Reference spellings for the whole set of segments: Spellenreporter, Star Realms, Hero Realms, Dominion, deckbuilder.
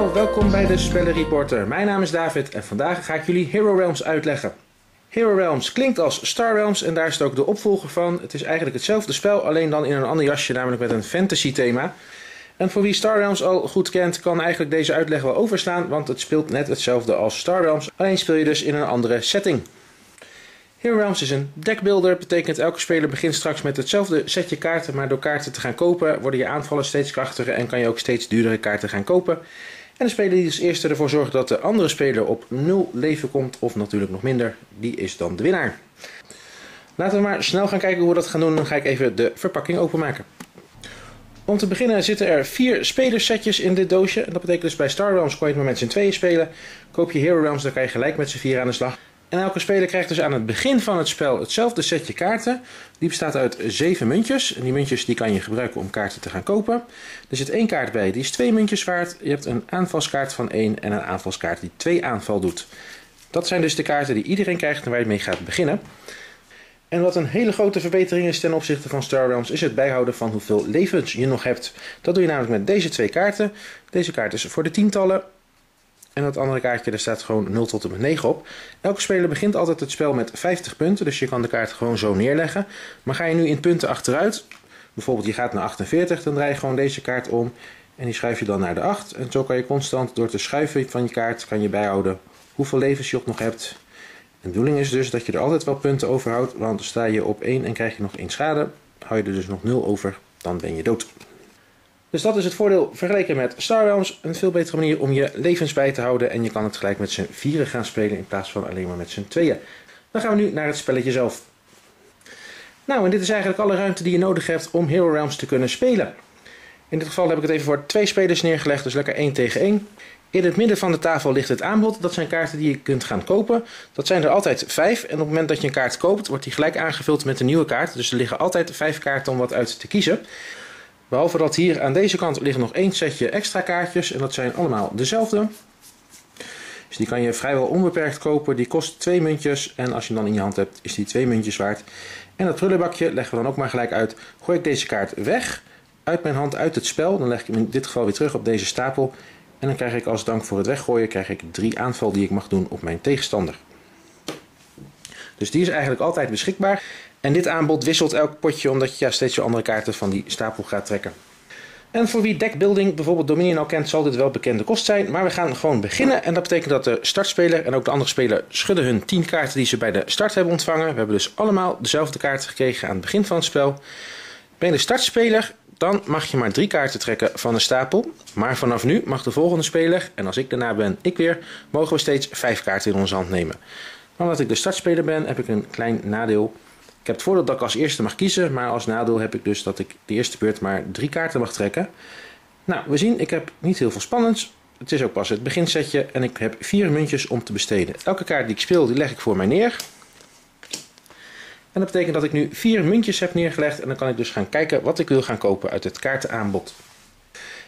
allemaal, welkom bij de Spellenreporter. Mijn naam is David en vandaag ga ik jullie Hero Realms uitleggen. Hero Realms klinkt als Star Realms en daar is het ook de opvolger van. Het is eigenlijk hetzelfde spel, alleen dan in een ander jasje, namelijk met een fantasy thema. En voor wie Star Realms al goed kent, kan eigenlijk deze uitleg wel overslaan, want het speelt net hetzelfde als Star Realms, alleen speel je dus in een andere setting. Hero Realms is een deckbuilder, betekent elke speler begint straks met hetzelfde setje kaarten, maar door kaarten te gaan kopen worden je aanvallen steeds krachtiger en kan je ook steeds duurdere kaarten gaan kopen. En de speler die als eerste ervoor zorgt dat de andere speler op 0 leven komt, of natuurlijk nog minder, die is dan de winnaar. Laten we maar snel gaan kijken hoe we dat gaan doen, dan ga ik even de verpakking openmaken. Om te beginnen zitten er 4 spelersetjes in dit doosje. En dat betekent dus bij Star Realms kon je het maar met z'n 2 spelen. Koop je Hero Realms, dan kan je gelijk met z'n 4 aan de slag. En elke speler krijgt dus aan het begin van het spel hetzelfde setje kaarten. Die bestaat uit 7 muntjes. En die muntjes die kan je gebruiken om kaarten te gaan kopen. Er zit 1 kaart bij, die is 2 muntjes waard. Je hebt een aanvalskaart van 1 en een aanvalskaart die 2 aanval doet. Dat zijn dus de kaarten die iedereen krijgt en waar je mee gaat beginnen. En wat een hele grote verbetering is ten opzichte van Star Realms is het bijhouden van hoeveel levens je nog hebt. Dat doe je namelijk met deze 2 kaarten. Deze kaart is voor de tientallen. En dat andere kaartje, daar staat gewoon 0 tot en met 9 op. Elke speler begint altijd het spel met 50 punten, dus je kan de kaart gewoon zo neerleggen. Maar ga je nu in punten achteruit, bijvoorbeeld je gaat naar 48, dan draai je gewoon deze kaart om en die schuif je dan naar de 8. En zo kan je constant door te schuiven van je kaart, kan je bijhouden hoeveel levens je nog hebt. De bedoeling is dus dat je er altijd wel punten overhoudt, want sta je op 1 en krijg je nog 1 schade, hou je er dus nog 0 over, dan ben je dood. Dus dat is het voordeel vergeleken met Star Realms, een veel betere manier om je levens bij te houden en je kan het gelijk met z'n 4 gaan spelen in plaats van alleen maar met z'n 2. Dan gaan we nu naar het spelletje zelf. Nou, en dit is eigenlijk alle ruimte die je nodig hebt om Hero Realms te kunnen spelen. In dit geval heb ik het even voor 2 spelers neergelegd, dus lekker 1 tegen 1. In het midden van de tafel ligt het aanbod. Dat zijn kaarten die je kunt gaan kopen. Dat zijn er altijd 5. En op het moment dat je een kaart koopt, wordt die gelijk aangevuld met een nieuwe kaart. Dus er liggen altijd 5 kaarten om wat uit te kiezen. Behalve dat hier aan deze kant liggen nog 1 setje extra kaartjes. En dat zijn allemaal dezelfde. Dus die kan je vrijwel onbeperkt kopen. Die kost 2 muntjes. En als je hem dan in je hand hebt, is die 2 muntjes waard. En dat prullenbakje leggen we dan ook maar gelijk uit. Gooi ik deze kaart weg uit mijn hand, uit het spel. Dan leg ik hem in dit geval weer terug op deze stapel. En dan krijg ik als dank voor het weggooien, krijg ik 3 aanval die ik mag doen op mijn tegenstander. Dus die is eigenlijk altijd beschikbaar. En dit aanbod wisselt elk potje omdat je steeds weer andere kaarten van die stapel gaat trekken. En voor wie deckbuilding, bijvoorbeeld Dominion al kent, zal dit wel bekende kost zijn. Maar we gaan gewoon beginnen en dat betekent dat de startspeler en ook de andere speler schudden hun 10 kaarten die ze bij de start hebben ontvangen. We hebben dus allemaal dezelfde kaarten gekregen aan het begin van het spel. Ben je de startspeler, dan mag je maar 3 kaarten trekken van een stapel. Maar vanaf nu mag de volgende speler, en als ik daarna ben, ik weer, mogen we steeds 5 kaarten in onze hand nemen. Maar omdat ik de startspeler ben, heb ik een klein nadeel. Ik heb het voordeel dat ik als eerste mag kiezen, maar als nadeel heb ik dus dat ik de eerste beurt maar 3 kaarten mag trekken. Nou, we zien, ik heb niet heel veel spannends. Het is ook pas het beginsetje en ik heb 4 muntjes om te besteden. Elke kaart die ik speel, die leg ik voor mij neer. En dat betekent dat ik nu 4 muntjes heb neergelegd en dan kan ik dus gaan kijken wat ik wil gaan kopen uit het kaartenaanbod.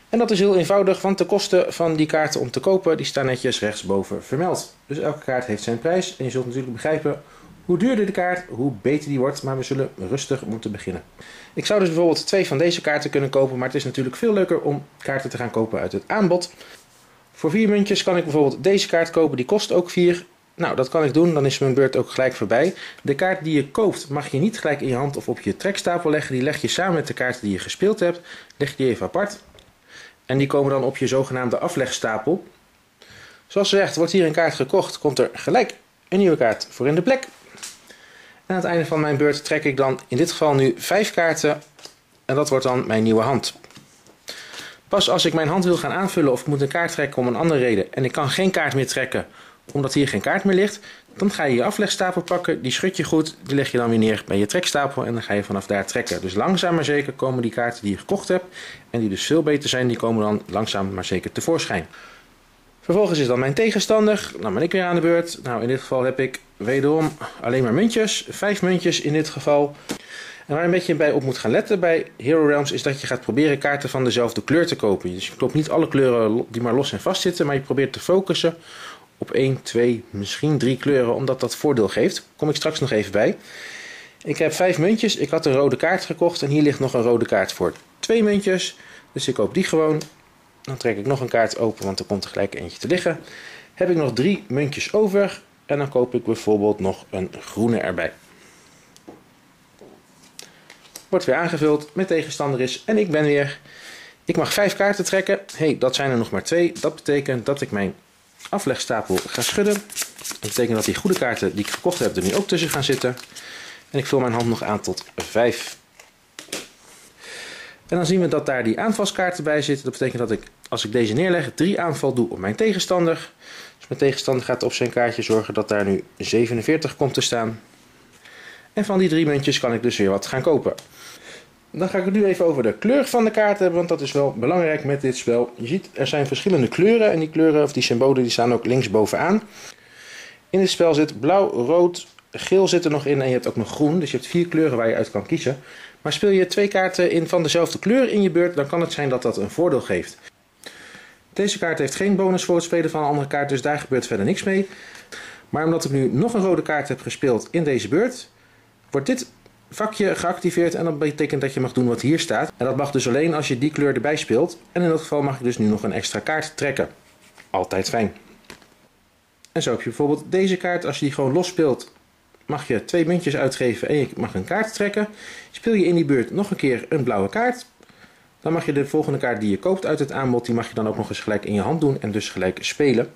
En dat is heel eenvoudig, want de kosten van die kaarten om te kopen, die staan netjes rechtsboven vermeld. Dus elke kaart heeft zijn prijs en je zult natuurlijk begrijpen hoe duurder de kaart, hoe beter die wordt, maar we zullen rustig moeten beginnen. Ik zou dus bijvoorbeeld 2 van deze kaarten kunnen kopen, maar het is natuurlijk veel leuker om kaarten te gaan kopen uit het aanbod. Voor 4 muntjes kan ik bijvoorbeeld deze kaart kopen, die kost ook 4. Nou, dat kan ik doen, dan is mijn beurt ook gelijk voorbij. De kaart die je koopt mag je niet gelijk in je hand of op je trekstapel leggen. Die leg je samen met de kaarten die je gespeeld hebt, leg je die even apart. En die komen dan op je zogenaamde aflegstapel. Zoals gezegd, wordt hier een kaart gekocht, komt er gelijk een nieuwe kaart voor in de plek. En aan het einde van mijn beurt trek ik dan in dit geval nu 5 kaarten. En dat wordt dan mijn nieuwe hand. Pas als ik mijn hand wil gaan aanvullen of ik moet een kaart trekken om een andere reden en ik kan geen kaart meer trekken, omdat hier geen kaart meer ligt, dan ga je je aflegstapel pakken, die schud je goed, die leg je dan weer neer bij je trekstapel en dan ga je vanaf daar trekken. Dus langzaam maar zeker komen die kaarten die je gekocht hebt en die dus veel beter zijn, die komen dan langzaam maar zeker tevoorschijn. Vervolgens is dan mijn tegenstander, dan ben ik weer aan de beurt. Nou, in dit geval heb ik wederom alleen maar muntjes, 5 muntjes in dit geval. En waar je een beetje bij op moet gaan letten bij Hero Realms is dat je gaat proberen kaarten van dezelfde kleur te kopen. Dus je koopt niet alle kleuren die maar los en vast zitten, maar je probeert te focussen op 1, 2, misschien 3 kleuren, omdat dat voordeel geeft. Daar kom ik straks nog even bij. Ik heb 5 muntjes, ik had een rode kaart gekocht en hier ligt nog een rode kaart voor 2 muntjes. Dus ik koop die gewoon. Dan trek ik nog een kaart open, want er komt er gelijk eentje te liggen. Heb ik nog 3 muntjes over en dan koop ik bijvoorbeeld nog een groene erbij. Wordt weer aangevuld, mijn tegenstander is en ik ben weer. Ik mag 5 kaarten trekken. Hey, dat zijn er nog maar 2. Dat betekent dat ik mijn aflegstapel ga schudden. Dat betekent dat die goede kaarten die ik gekocht heb er nu ook tussen gaan zitten. En ik vul mijn hand nog aan tot 5. En dan zien we dat daar die aanvalskaarten bij zitten. Dat betekent dat ik, als ik deze neerleg, 3 aanval doe op mijn tegenstander. Dus mijn tegenstander gaat op zijn kaartje zorgen dat daar nu 47 komt te staan. En van die 3 muntjes kan ik dus weer wat gaan kopen. Dan ga ik het nu even over de kleur van de kaarten, want dat is wel belangrijk met dit spel. Je ziet, er zijn verschillende kleuren en die kleuren of die symbolen die staan ook links bovenaan. In dit spel zit blauw, rood, geel zit er nog in en je hebt ook nog groen. Dus je hebt 4 kleuren waar je uit kan kiezen. Maar speel je 2 kaarten in van dezelfde kleur in je beurt, dan kan het zijn dat dat een voordeel geeft. Deze kaart heeft geen bonus voor het spelen van een andere kaart, dus daar gebeurt verder niks mee. Maar omdat ik nu nog een rode kaart heb gespeeld in deze beurt, wordt dit vakje geactiveerd en dat betekent dat je mag doen wat hier staat. En dat mag dus alleen als je die kleur erbij speelt. En in dat geval mag ik dus nu nog een extra kaart trekken. Altijd fijn. En zo heb je bijvoorbeeld deze kaart, als je die gewoon los speelt, mag je 2 muntjes uitgeven en je mag een kaart trekken. Speel je in die beurt nog een keer een blauwe kaart, dan mag je de volgende kaart die je koopt uit het aanbod, die mag je dan ook nog eens gelijk in je hand doen en dus gelijk spelen.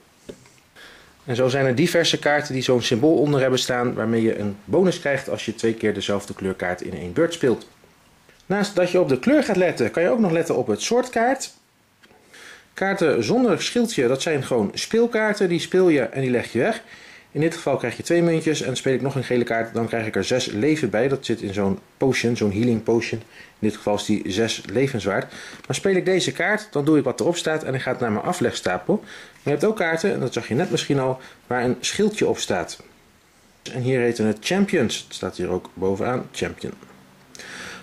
En zo zijn er diverse kaarten die zo'n symbool onder hebben staan, waarmee je een bonus krijgt als je 2 keer dezelfde kleurkaart in één beurt speelt. Naast dat je op de kleur gaat letten, kan je ook nog letten op het soort kaart. Kaarten zonder schildje, dat zijn gewoon speelkaarten. Die speel je en die leg je weg. In dit geval krijg je 2 muntjes en speel ik nog een gele kaart, dan krijg ik er 6 leven bij. Dat zit in zo'n potion, zo'n healing potion. In dit geval is die 6 levens waard. Maar speel ik deze kaart, dan doe ik wat erop staat en ik ga het naar mijn aflegstapel. Maar je hebt ook kaarten, en dat zag je net misschien al, waar een schildje op staat. En hier heten het champions. Het staat hier ook bovenaan, champion.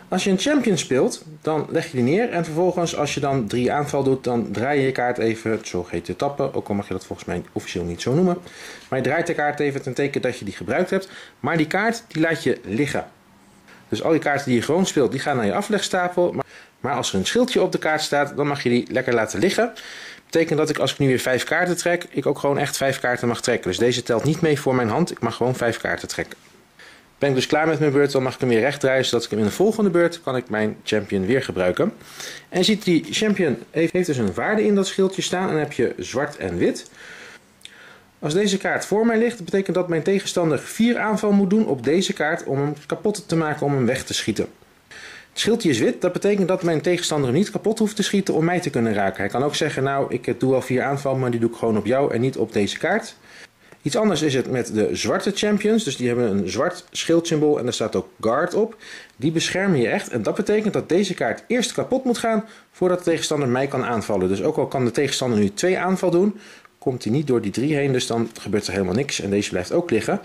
Als je een champion speelt, dan leg je die neer en vervolgens als je dan 3 aanval doet, dan draai je je kaart even, het zogeheten tappen, ook al mag je dat volgens mij officieel niet zo noemen. Maar je draait de kaart even ten teken dat je die gebruikt hebt, maar die kaart die laat je liggen. Dus al die kaarten die je gewoon speelt, die gaan naar je aflegstapel, maar als er een schildje op de kaart staat, dan mag je die lekker laten liggen. Dat betekent dat ik, als ik nu weer 5 kaarten trek, ik ook gewoon echt 5 kaarten mag trekken. Dus deze telt niet mee voor mijn hand, ik mag gewoon 5 kaarten trekken. Ben ik dus klaar met mijn beurt, dan mag ik hem weer recht draaien, zodat ik hem in de volgende beurt kan ik mijn champion weer gebruiken. En je ziet, die champion heeft dus een waarde in dat schildje staan en dan heb je zwart en wit. Als deze kaart voor mij ligt, betekent dat mijn tegenstander 4 aanval moet doen op deze kaart om hem kapot te maken, om hem weg te schieten. Het schildje is wit, dat betekent dat mijn tegenstander hem niet kapot hoeft te schieten om mij te kunnen raken. Hij kan ook zeggen, nou ik doe al 4 aanval, maar die doe ik gewoon op jou en niet op deze kaart. Iets anders is het met de zwarte champions, dus die hebben een zwart schildsymbool en daar staat ook guard op. Die beschermen je echt en dat betekent dat deze kaart eerst kapot moet gaan voordat de tegenstander mij kan aanvallen. Dus ook al kan de tegenstander nu 2 aanval doen, komt hij niet door die 3 heen, dus dan gebeurt er helemaal niks en deze blijft ook liggen.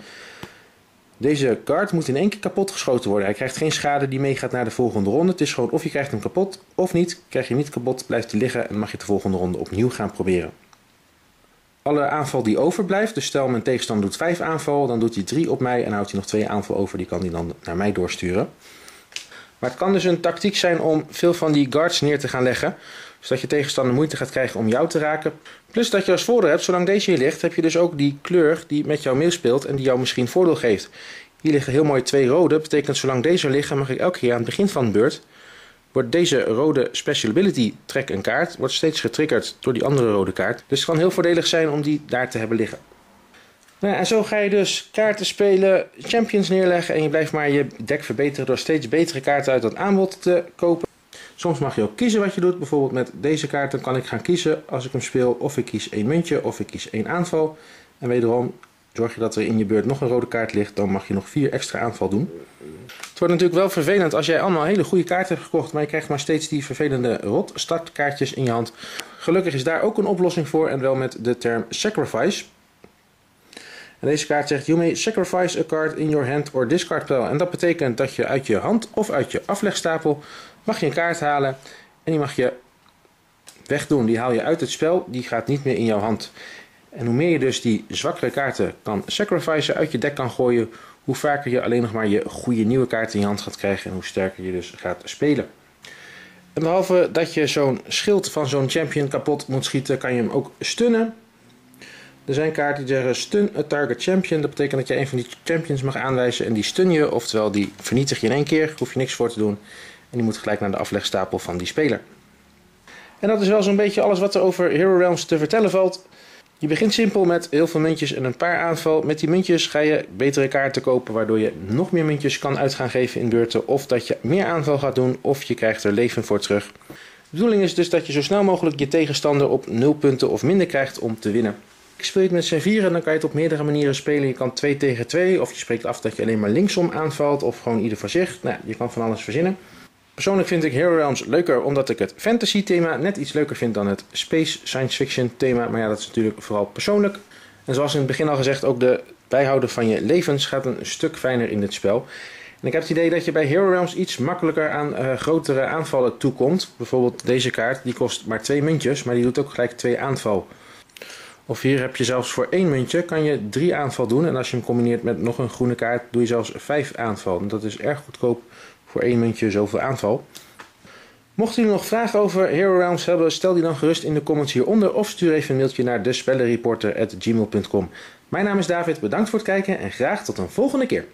Deze guard moet in één keer kapot geschoten worden. Hij krijgt geen schade die meegaat naar de volgende ronde. Het is gewoon of je krijgt hem kapot of niet. Krijg je hem niet kapot, blijft hij liggen en dan mag je de volgende ronde opnieuw gaan proberen. Alle aanval die overblijft, dus stel mijn tegenstander doet 5 aanval, dan doet hij 3 op mij en houdt hij nog 2 aanval over, die kan hij dan naar mij doorsturen. Maar het kan dus een tactiek zijn om veel van die guards neer te gaan leggen, zodat je tegenstander moeite gaat krijgen om jou te raken. Plus dat je als voordeel hebt, zolang deze hier ligt, heb je dus ook die kleur die met jou meespeelt en die jou misschien voordeel geeft. Hier liggen heel mooi 2 rode, betekent zolang deze liggen mag ik elke keer aan het begin van de beurt, wordt deze rode special ability, trek een kaart, wordt steeds getriggerd door die andere rode kaart. Dus het kan heel voordelig zijn om die daar te hebben liggen. Nou, en zo ga je dus kaarten spelen, champions neerleggen en je blijft maar je deck verbeteren door steeds betere kaarten uit dat aanbod te kopen. Soms mag je ook kiezen wat je doet, bijvoorbeeld met deze kaart dan kan ik gaan kiezen als ik hem speel of ik kies 1 muntje of ik kies 1 aanval. En wederom zorg je dat er in je beurt nog een rode kaart ligt, dan mag je nog 4 extra aanval doen. Het wordt natuurlijk wel vervelend als jij allemaal hele goede kaarten hebt gekocht, maar je krijgt maar steeds die vervelende rot startkaartjes in je hand. Gelukkig is daar ook een oplossing voor en wel met de term sacrifice. En deze kaart zegt, you may sacrifice a card in your hand or discard pile. En dat betekent dat je uit je hand of uit je aflegstapel mag je een kaart halen en die mag je wegdoen. Die haal je uit het spel, die gaat niet meer in jouw hand. En hoe meer je dus die zwakkere kaarten kan sacrificen, uit je deck kan gooien, hoe vaker je alleen nog maar je goede nieuwe kaarten in je hand gaat krijgen en hoe sterker je dus gaat spelen. En behalve dat je zo'n schild van zo'n champion kapot moet schieten, kan je hem ook stunnen. Er zijn kaarten die zeggen stun a target champion. Dat betekent dat je een van die champions mag aanwijzen en die stun je. Oftewel, die vernietig je in één keer. Daar hoef je niks voor te doen. En die moet gelijk naar de aflegstapel van die speler. En dat is wel zo'n beetje alles wat er over Hero Realms te vertellen valt. Je begint simpel met heel veel muntjes en een paar aanval. Met die muntjes ga je betere kaarten kopen, waardoor je nog meer muntjes kan uit gaan geven in beurten. Of dat je meer aanval gaat doen, of je krijgt er leven voor terug. De bedoeling is dus dat je zo snel mogelijk je tegenstander op 0 punten of minder krijgt om te winnen. Ik speel het met z'n vieren, dan kan je het op meerdere manieren spelen. Je kan 2 tegen 2, of je spreekt af dat je alleen maar linksom aanvalt, of gewoon ieder voor zich. Nou, je kan van alles verzinnen. Persoonlijk vind ik Hero Realms leuker omdat ik het fantasy thema net iets leuker vind dan het space science fiction thema. Maar ja, dat is natuurlijk vooral persoonlijk. En zoals in het begin al gezegd, ook de bijhouden van je levens gaat een stuk fijner in dit spel. En ik heb het idee dat je bij Hero Realms iets makkelijker aan grotere aanvallen toekomt. Bijvoorbeeld deze kaart, die kost maar 2 muntjes, maar die doet ook gelijk 2 aanval. Of hier heb je zelfs voor 1 muntje, kan je 3 aanval doen. En als je hem combineert met nog een groene kaart, doe je zelfs 5 aanval. En dat is erg goedkoop. Voor 1 muntje zoveel aanval. Mocht jullie nog vragen over Hero Realms hebben, stel die dan gerust in de comments hieronder. Of stuur even een mailtje naar despellenreporter@gmail.com. Mijn naam is David, bedankt voor het kijken en graag tot een volgende keer.